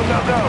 Go.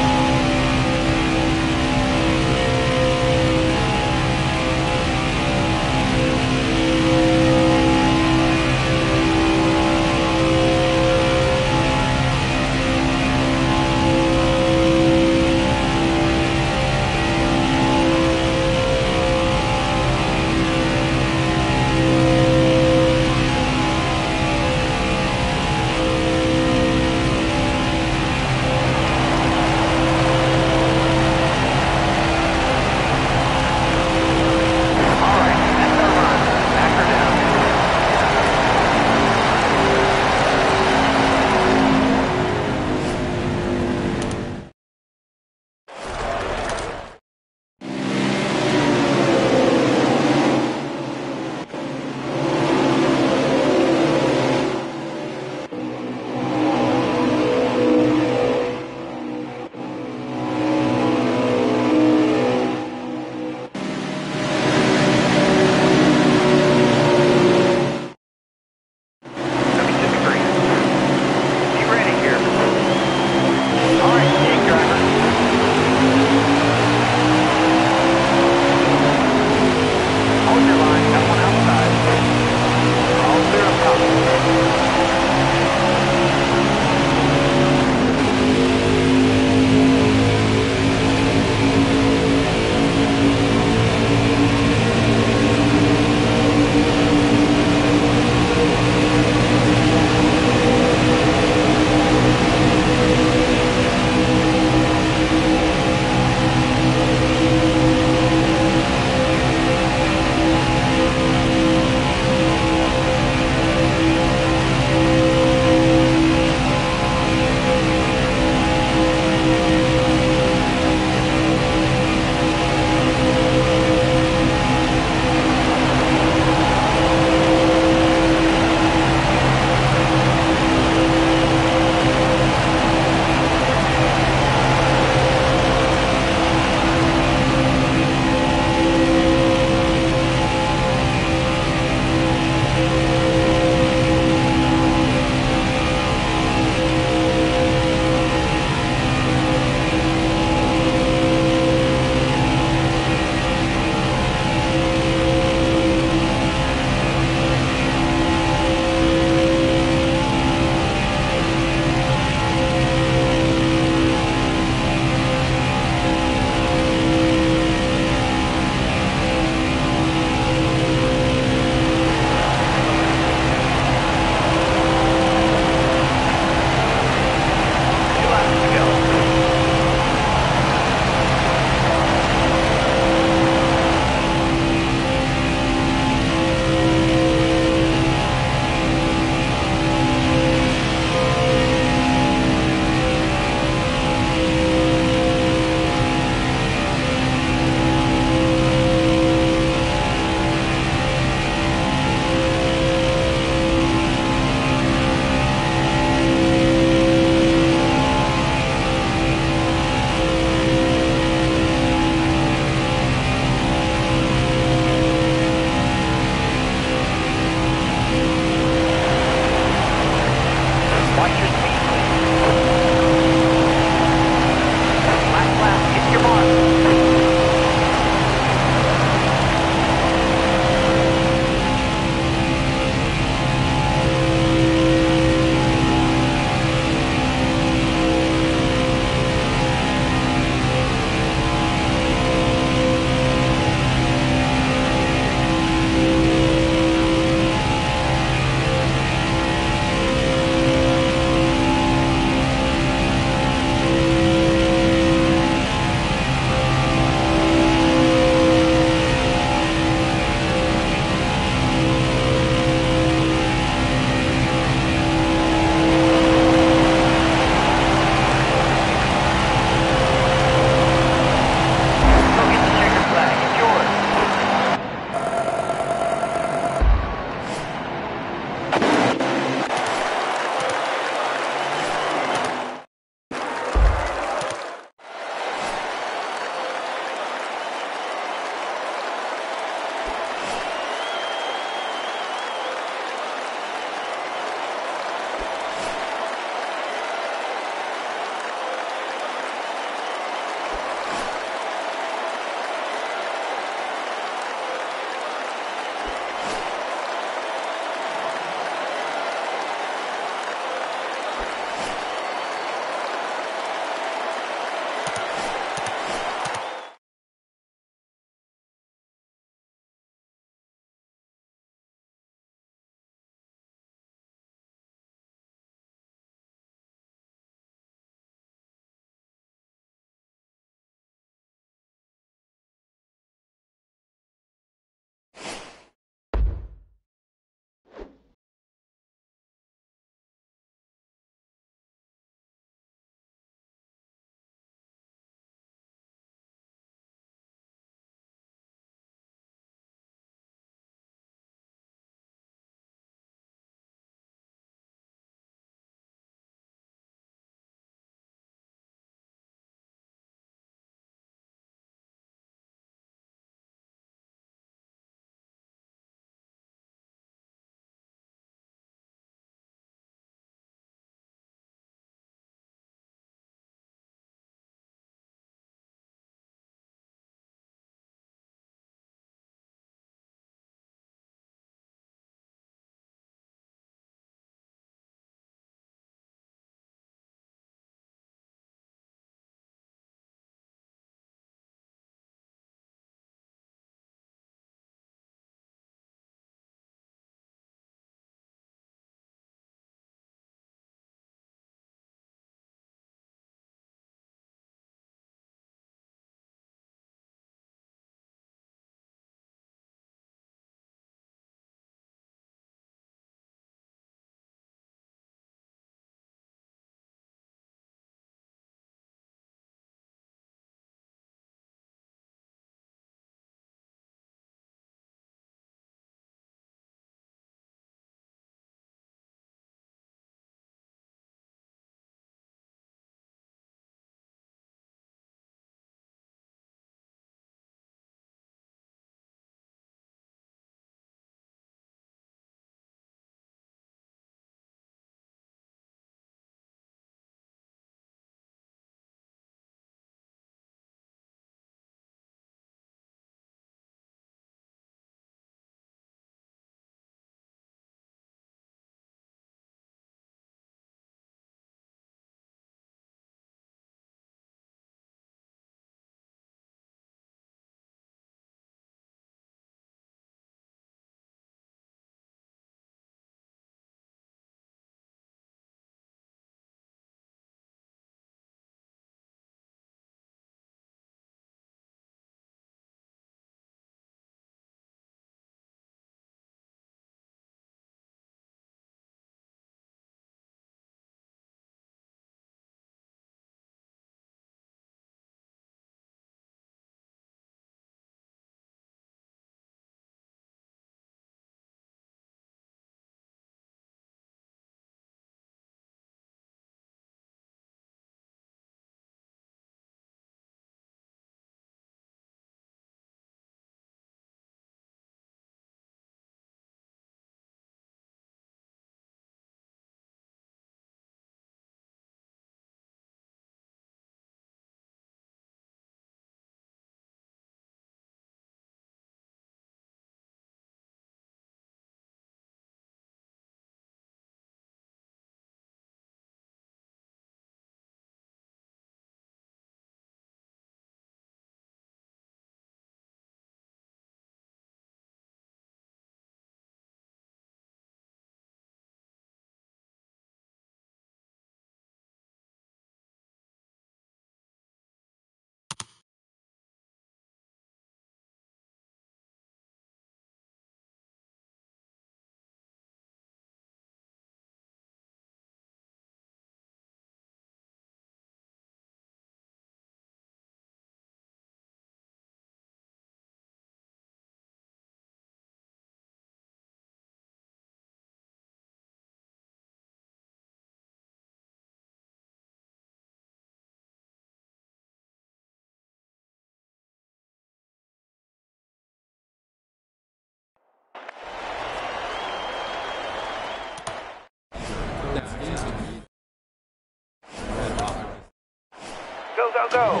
go.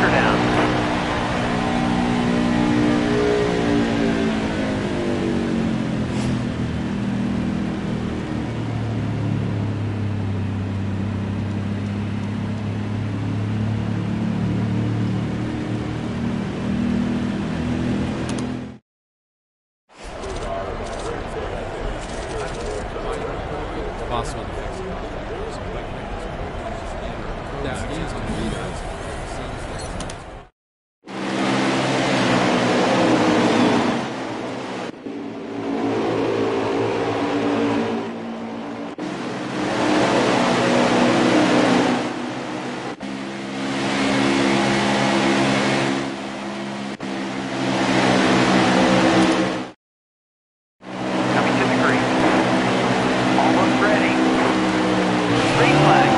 anchor down. Green flag.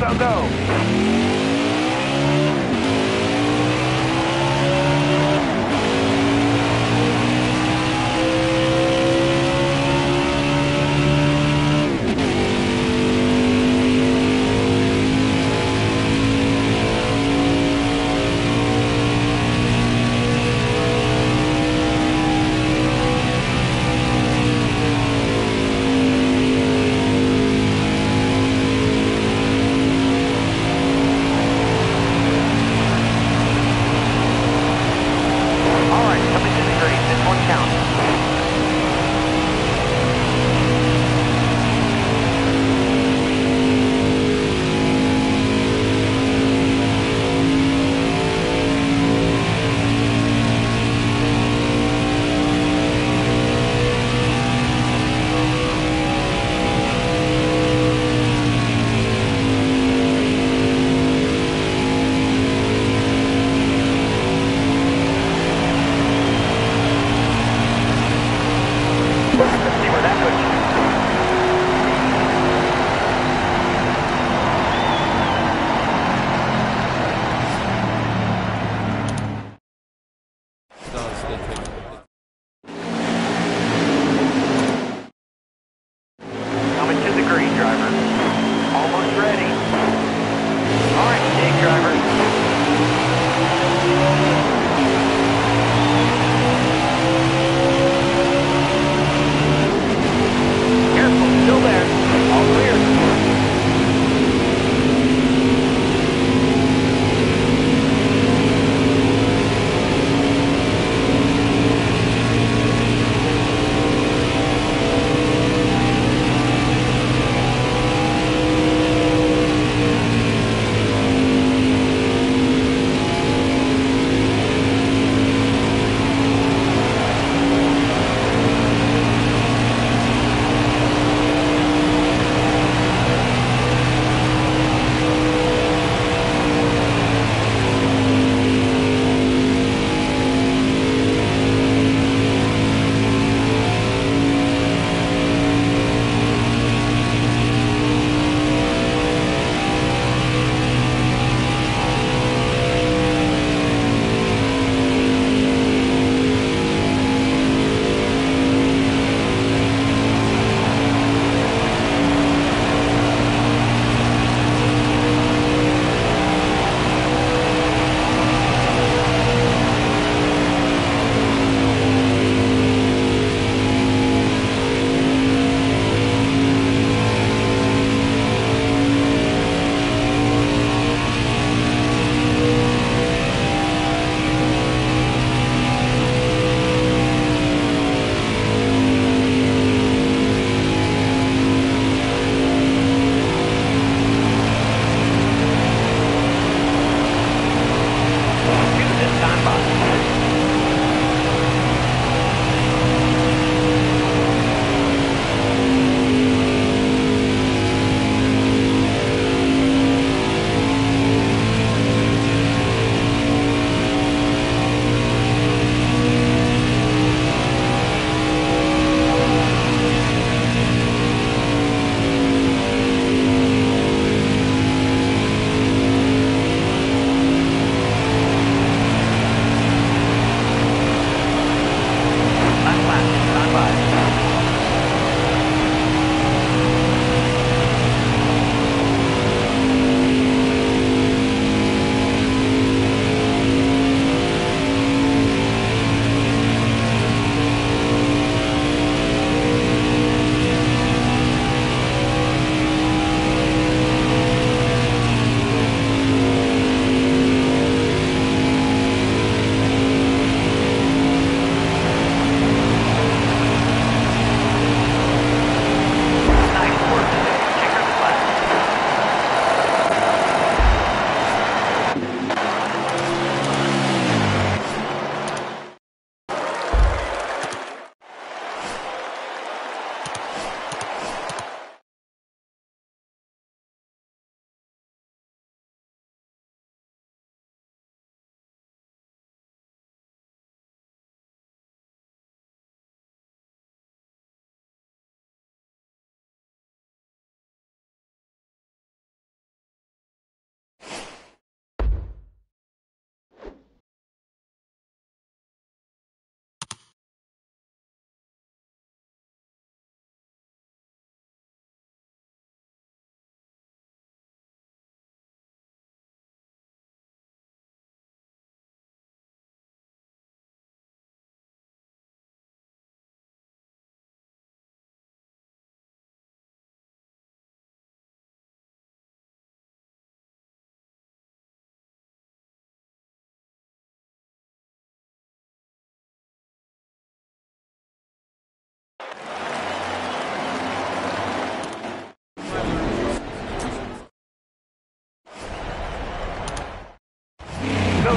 go, go.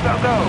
Go.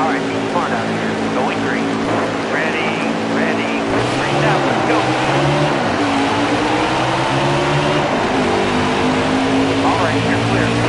Alright, keep smart out here. Going green. Ready. Green out, let's go. Alright, you're clear.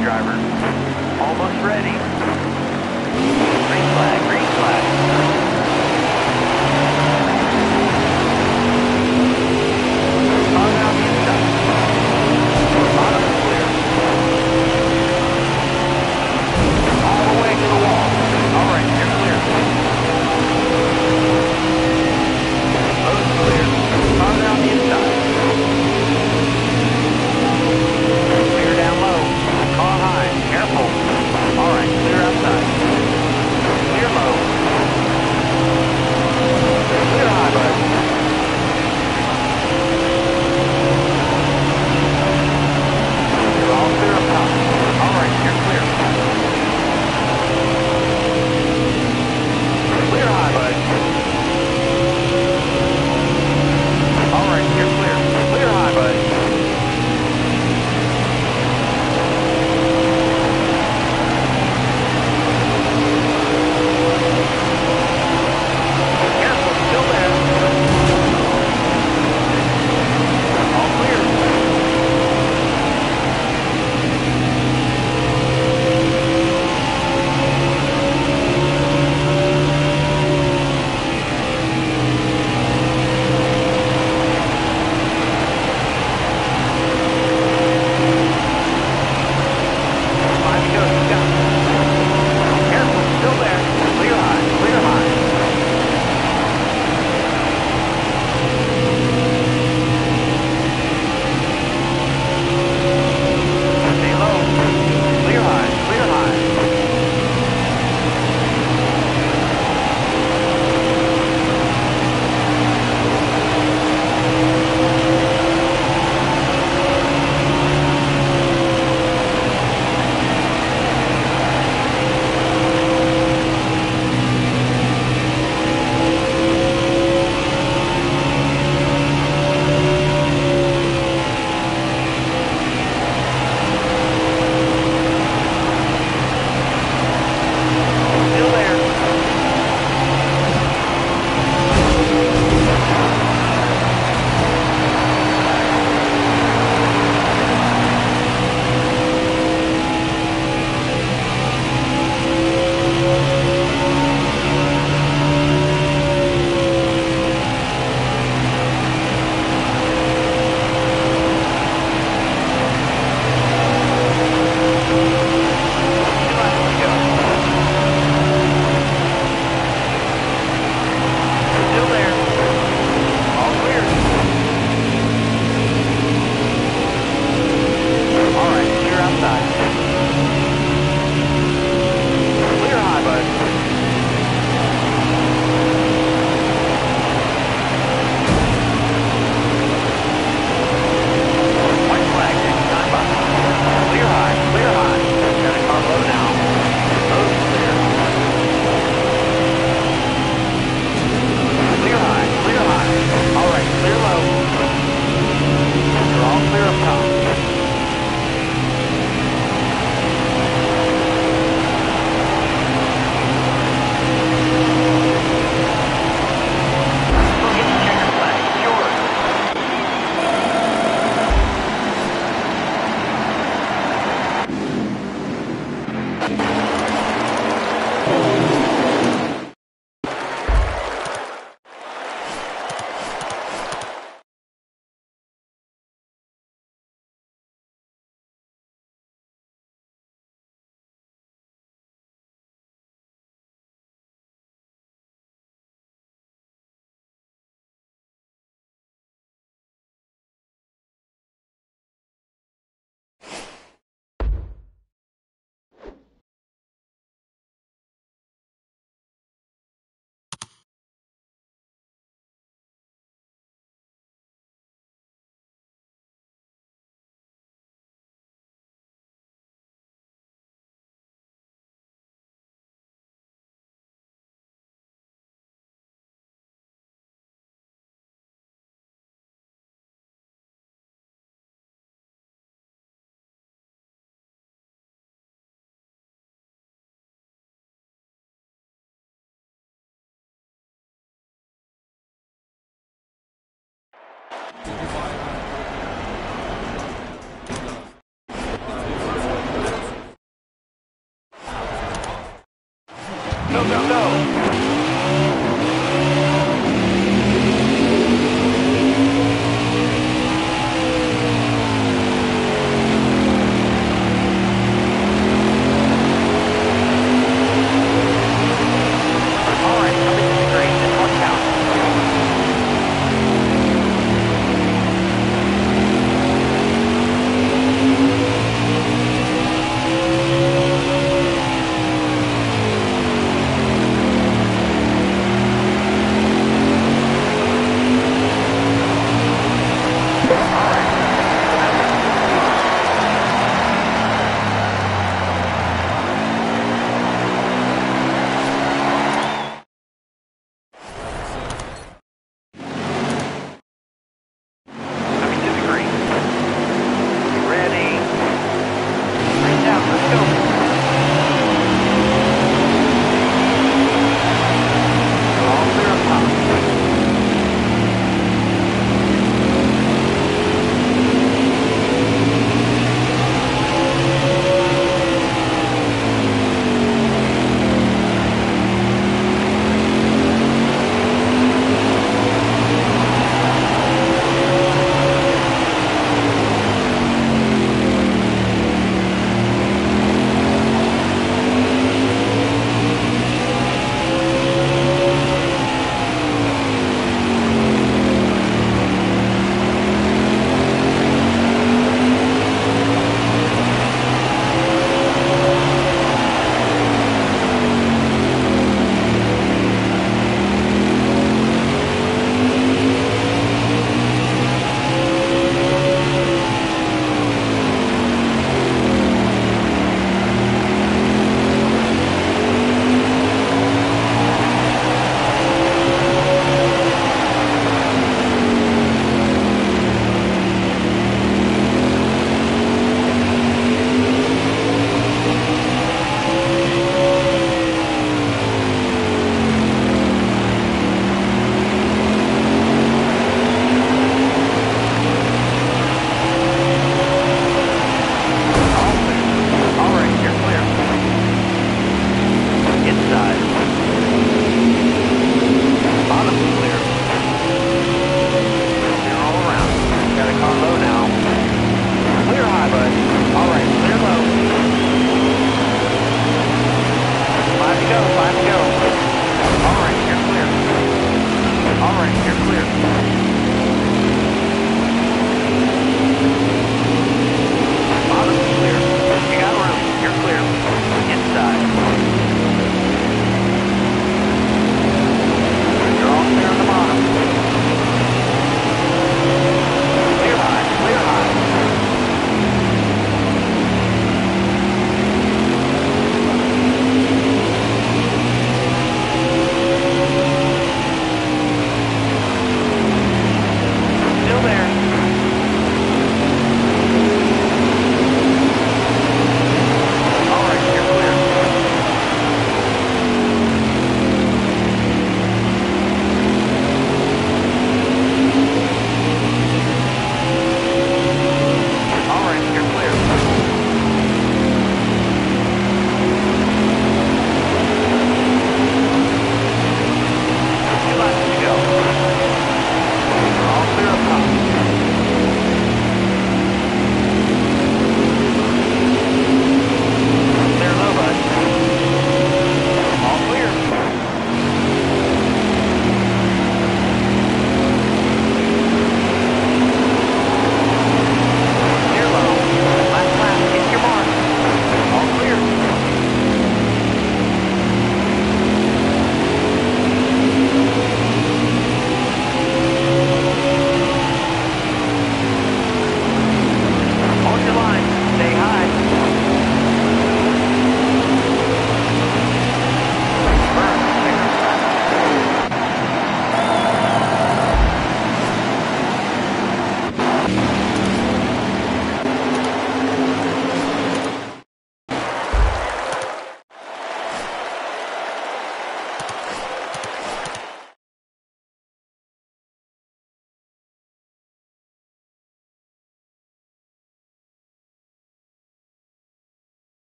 engine driver. Almost ready. Green flag, green flag. All right.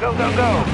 Go, go, go!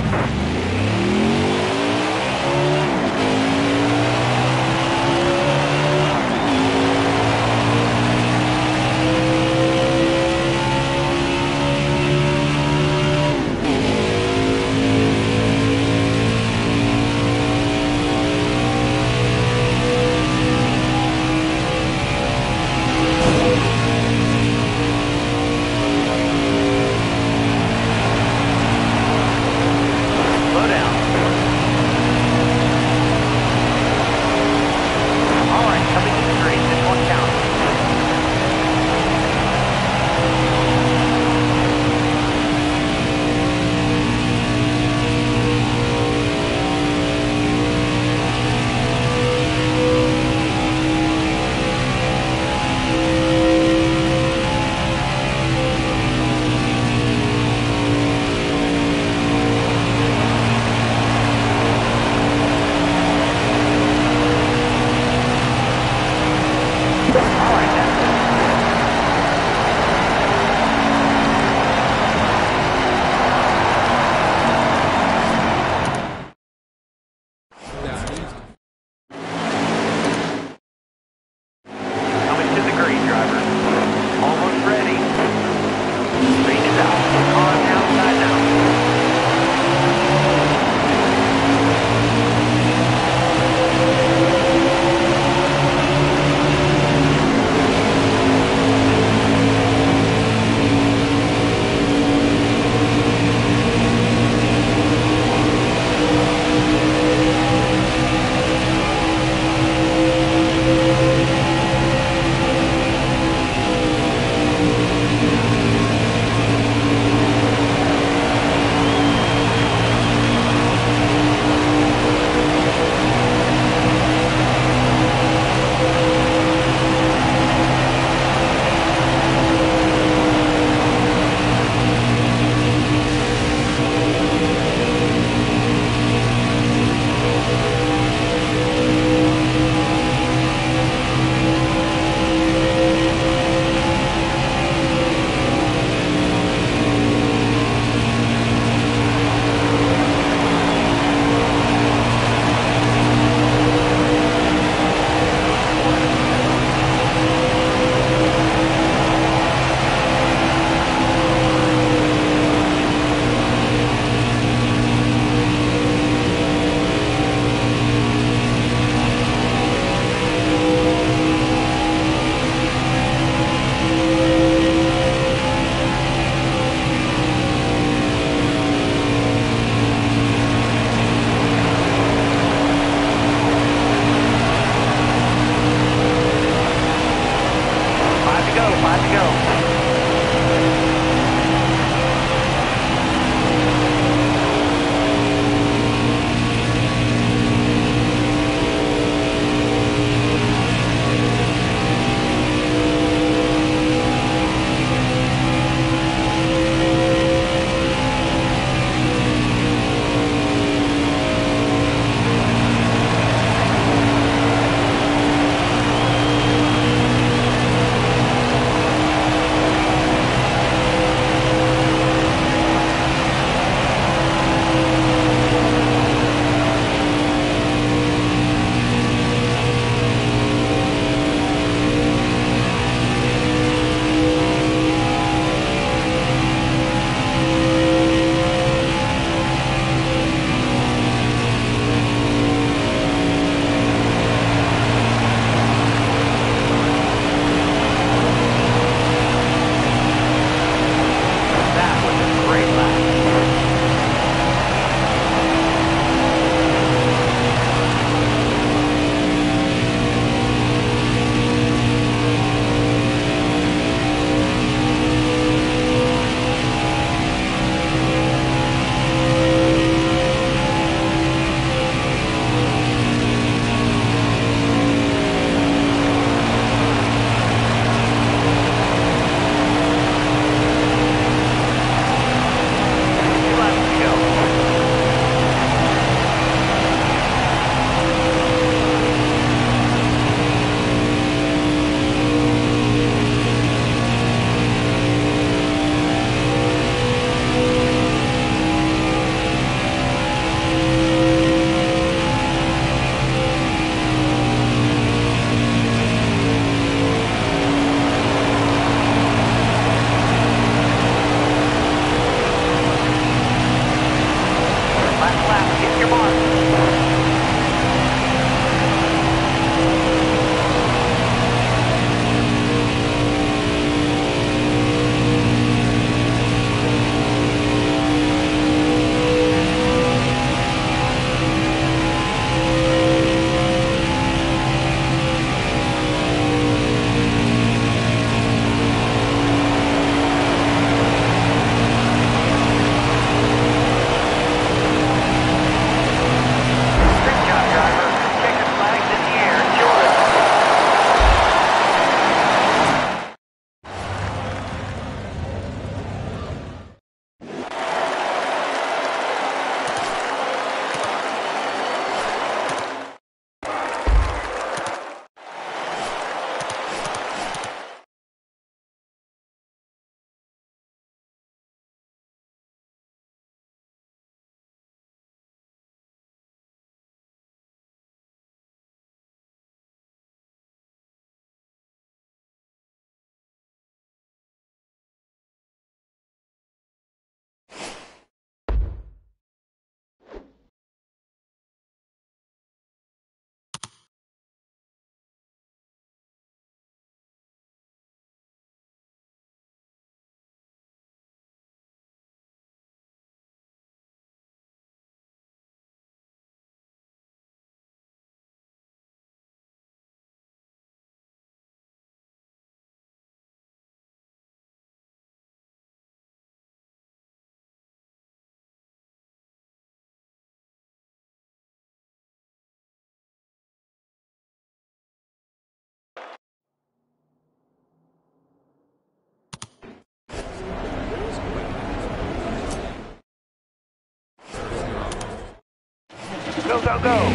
Go, go, go!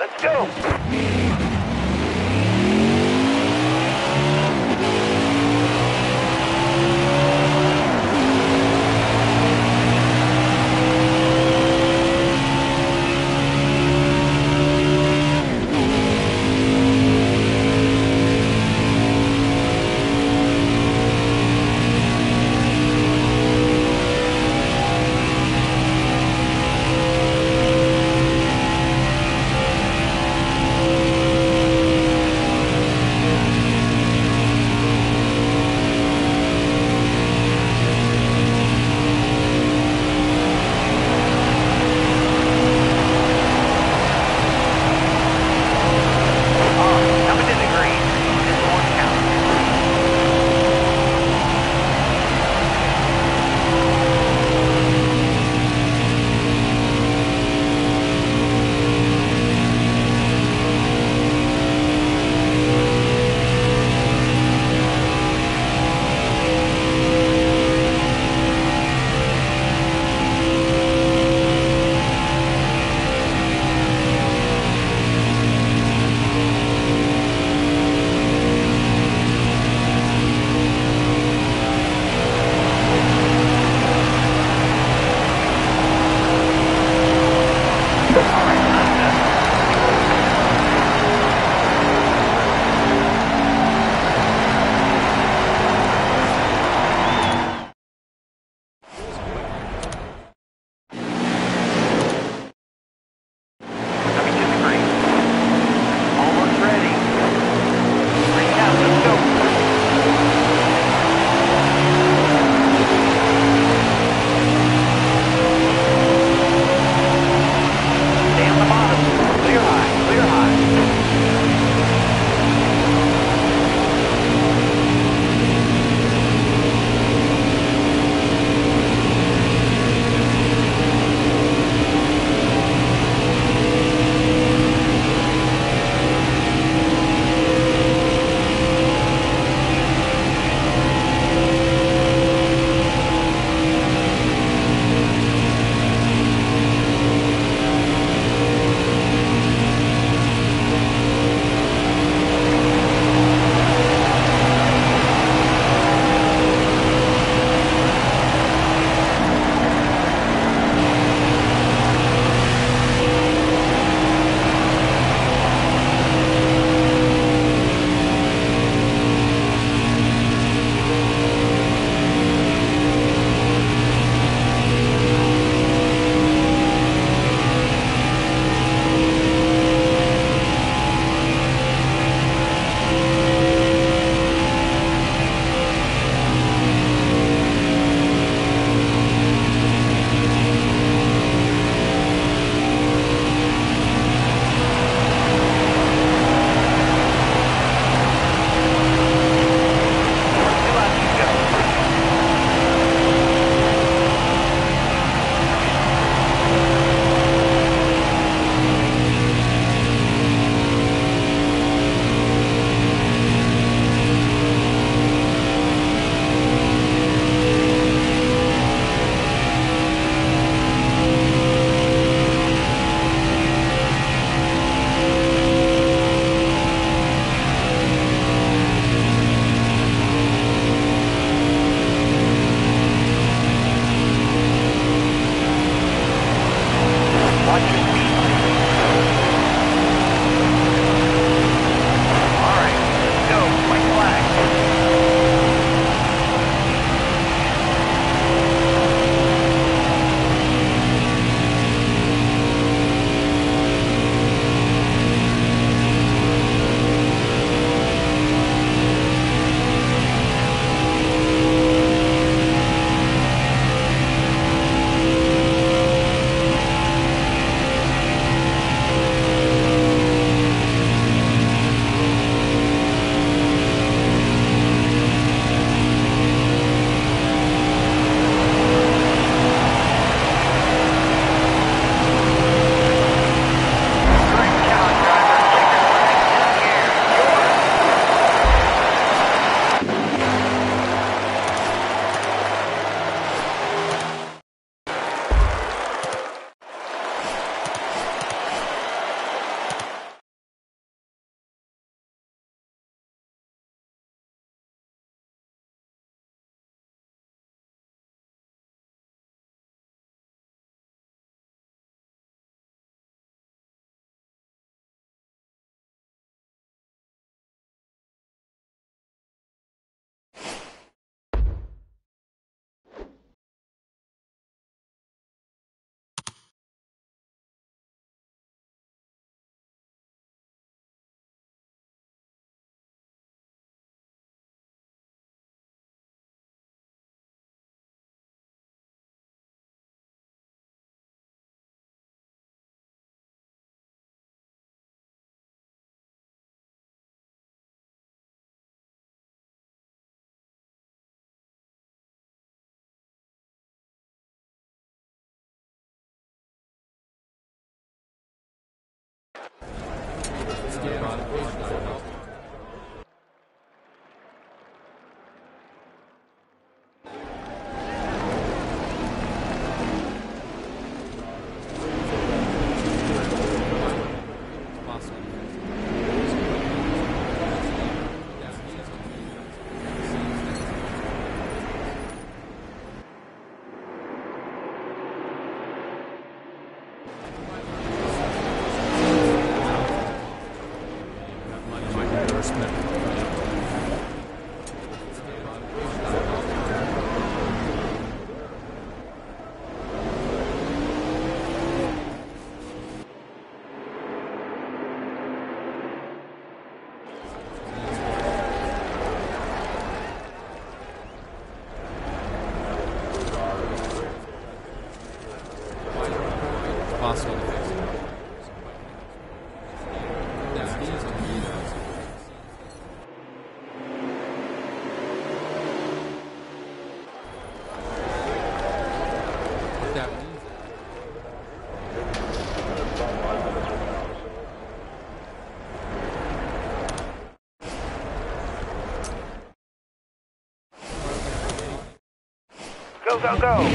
Let's go! Go, go!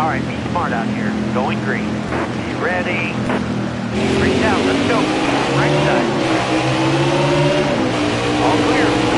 All right, be smart out here. Going green. Be ready. Green down. Let's go. Right side. All clear.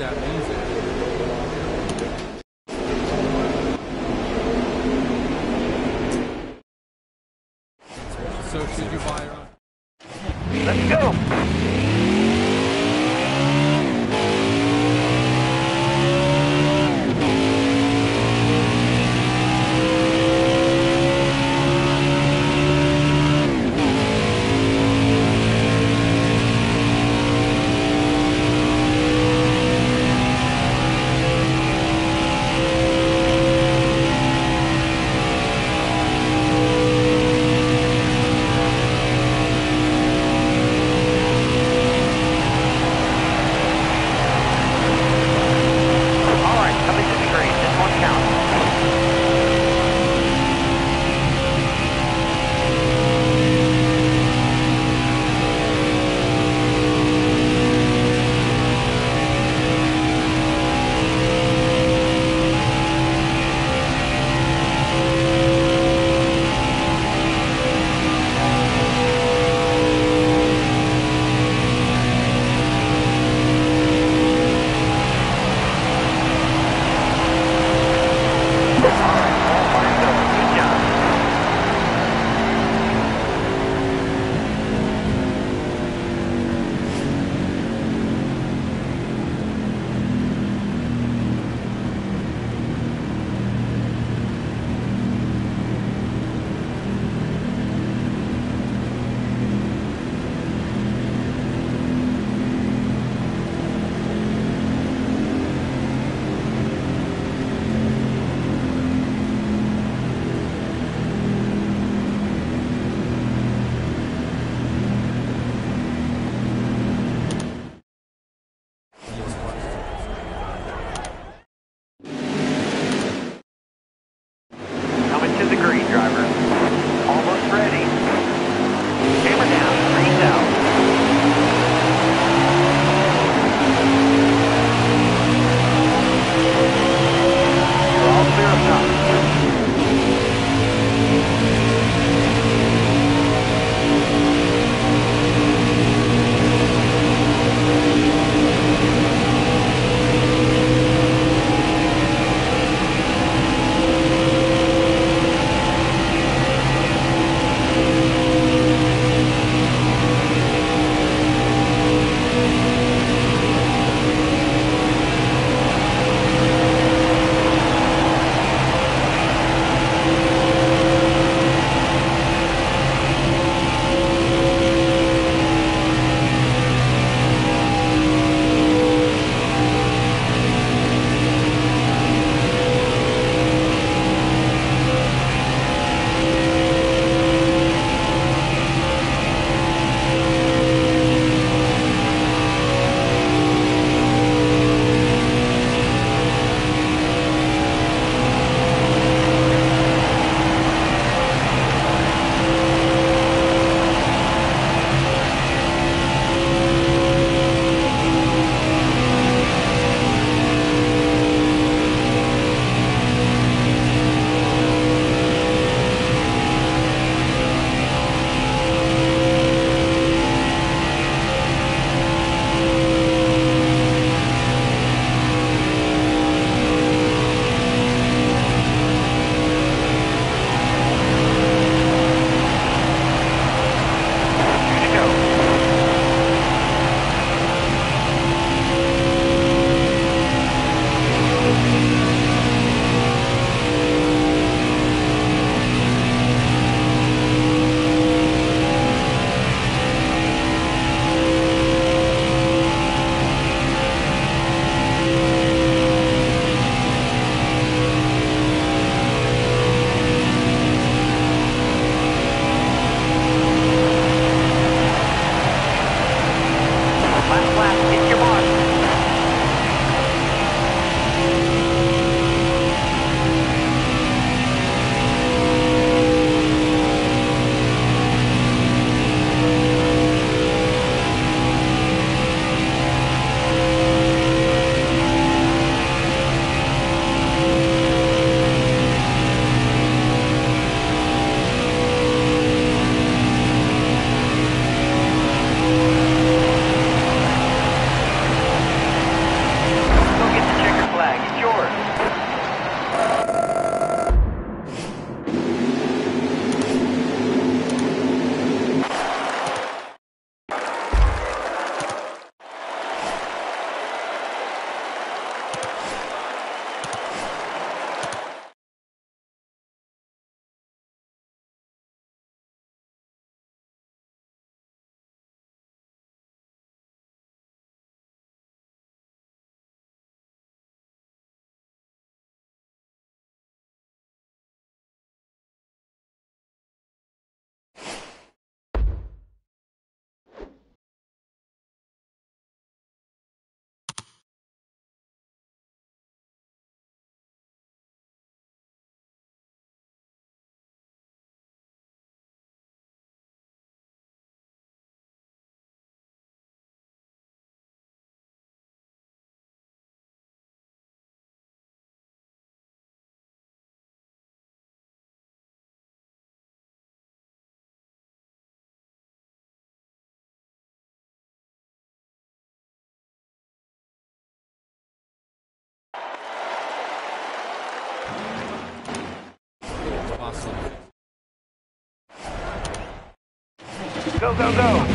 that means. So should you buy her? Let's go! Go, go, go!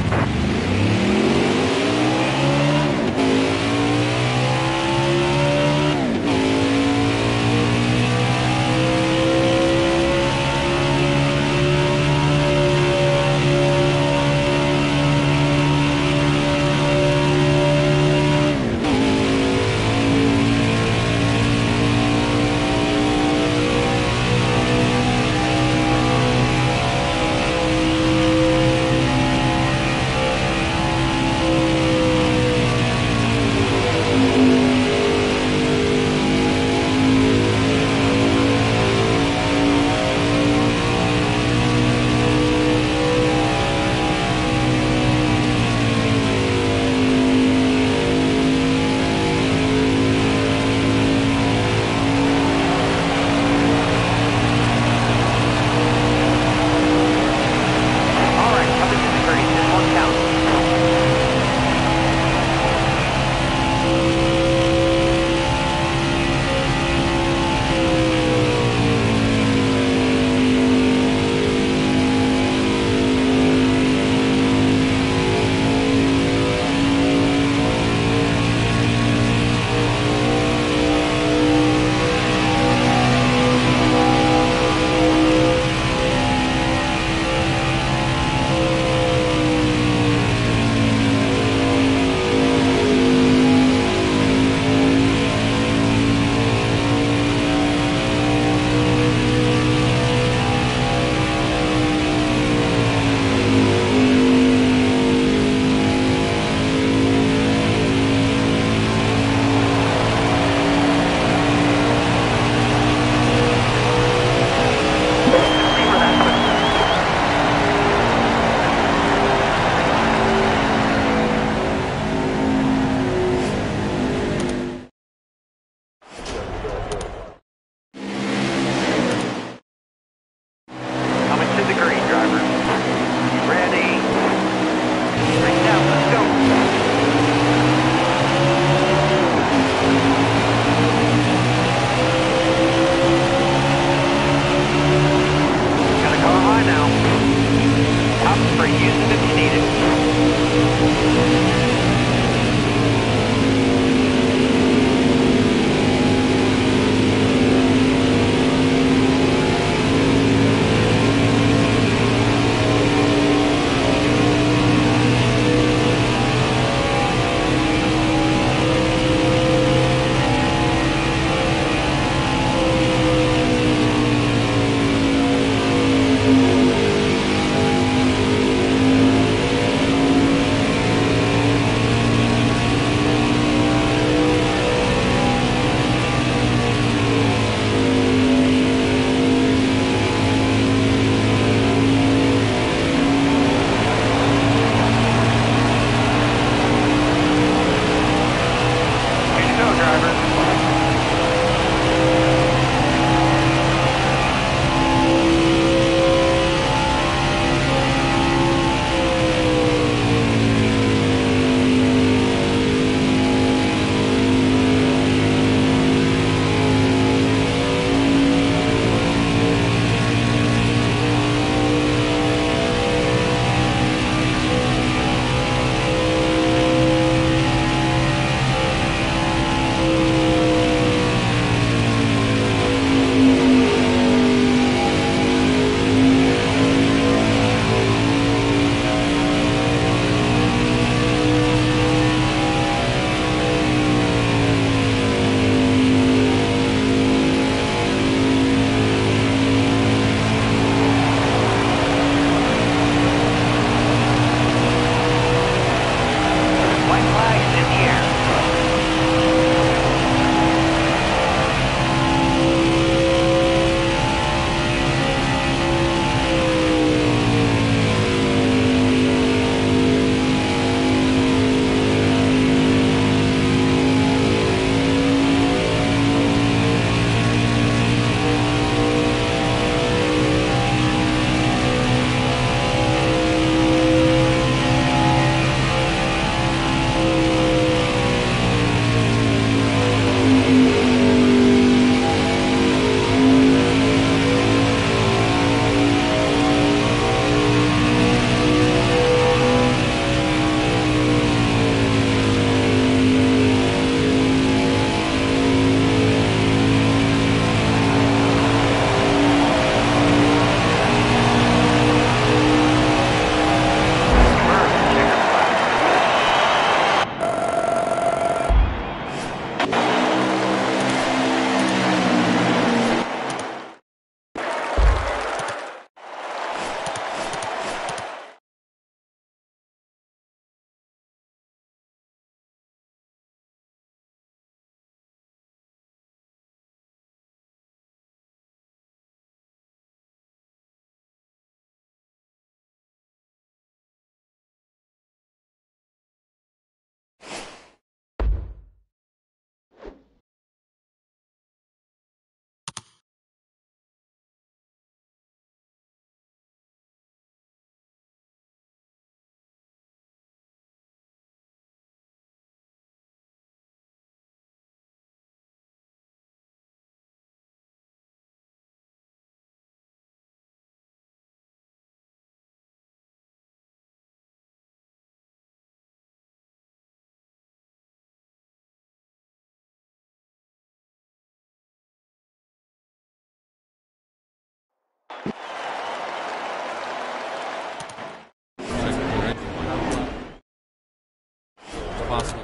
possible.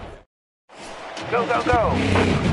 Go, go, go!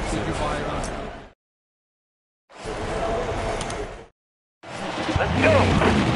से जो पाएगा। Let's go!